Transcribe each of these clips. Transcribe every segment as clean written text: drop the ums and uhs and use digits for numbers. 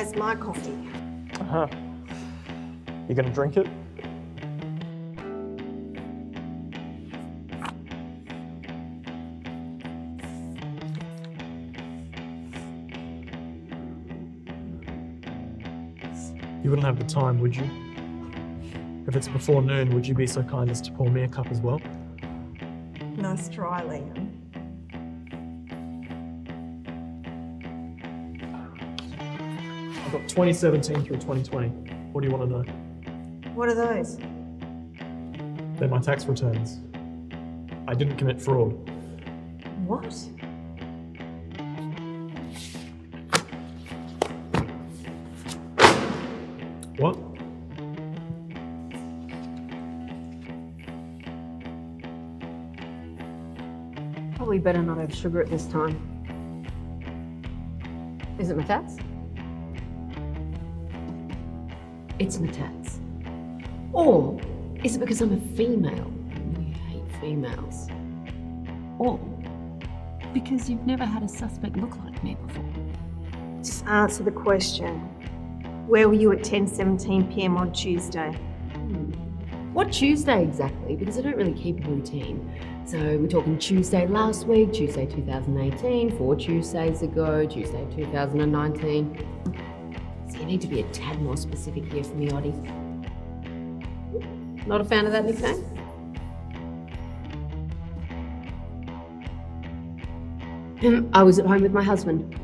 as my coffee. Uh-huh. You gonna drink it? You wouldn't have the time, would you? If it's before noon, would you be so kind as to pour me a cup as well? Nice try, Liam. I've got 2017 through 2020. What do you want to know? What are those? They're my tax returns. I didn't commit fraud. What? What? Probably better not have sugar at this time. Is it my tats? It's my tats. Or is it because I'm a female? You hate females. Or because you've never had a suspect look like me before. Just answer the question. Where were you at 10:17 p.m. on Tuesday? What Tuesday exactly? Because I don't really keep a routine. So we're talking Tuesday last week, Tuesday 2018, 4 Tuesdays ago, Tuesday 2019. So you need to be a tad more specific here for me, Oddie. Not a fan of that nickname? I was at home with my husband.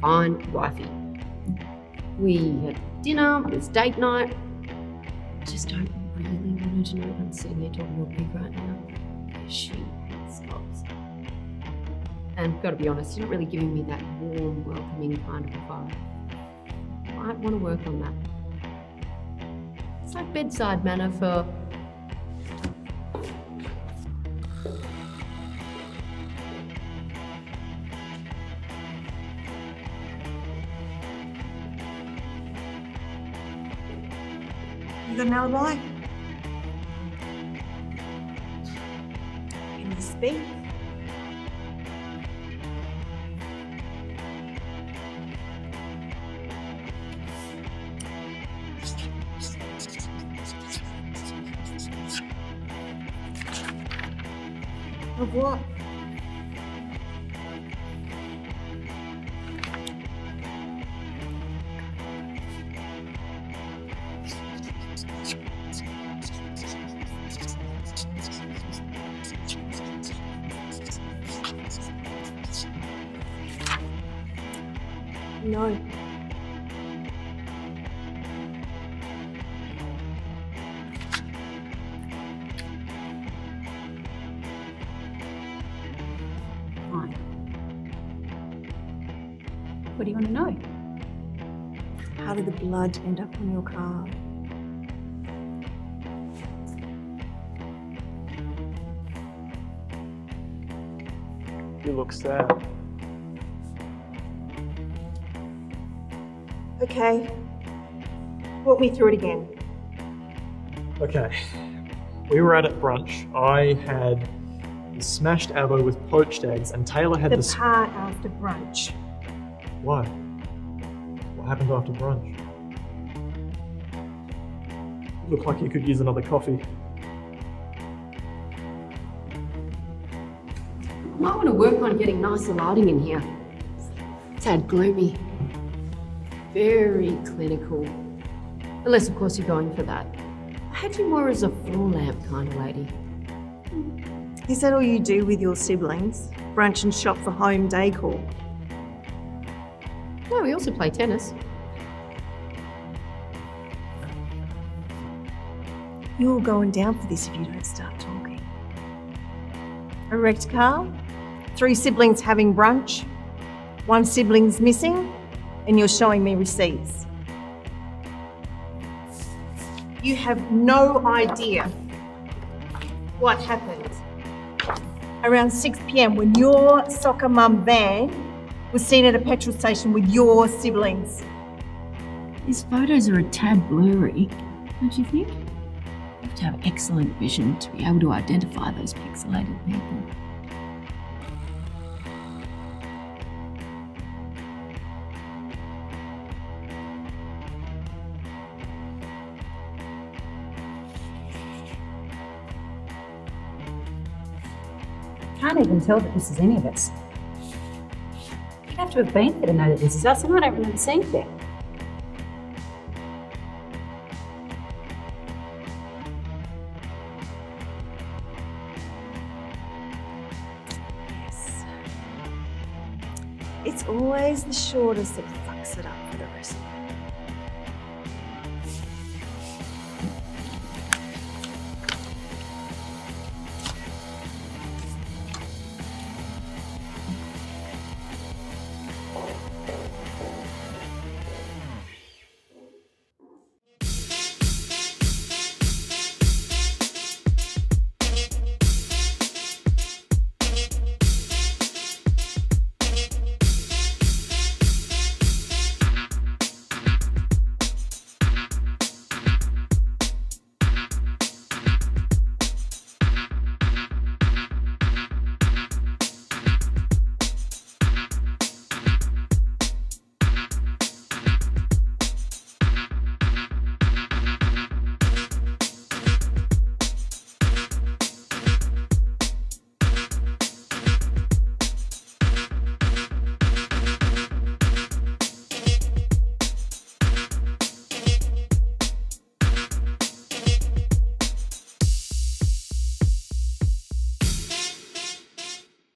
Fine, wifey. We had dinner, it was date night. Just don't really want her to know that I'm sitting there talking to a pig right now. She stops. And gotta be honest, you're not really giving me that warm, welcoming kind of a vibe. Might want to work on that. It's like bedside manner for... You got an alibi? Can you speak? Of what? No. Fine. What do you want to know? How did the blood end up on your car? You look sad. Okay, walk me through it again. Okay, we were out at brunch. I had the smashed avo with poached eggs and Taylor had the part after brunch. Why? What happened after brunch? Looked like you could use another coffee. I might want to work on getting nicer lighting in here. It's had gloomy. Very clinical. Unless, of course, you're going for that. I had you more as a floor lamp kind of lady. Is that all you do with your siblings? Brunch and shop for home decor? No, we also play tennis. You're going down for this if you don't start talking. A wrecked car? 3 siblings having brunch? 1 sibling's missing? And you're showing me receipts. You have no idea what happened around 6 p.m. when your soccer mum van was seen at a petrol station with your siblings. These photos are a tad blurry, don't you think? You have to have excellent vision to be able to identify those pixelated people. can't even tell that this is any of us. You'd have to have been there to know that this is us, and I don't remember seeing it there. Yes. It's always the shortest that fucks it up for the rest of us.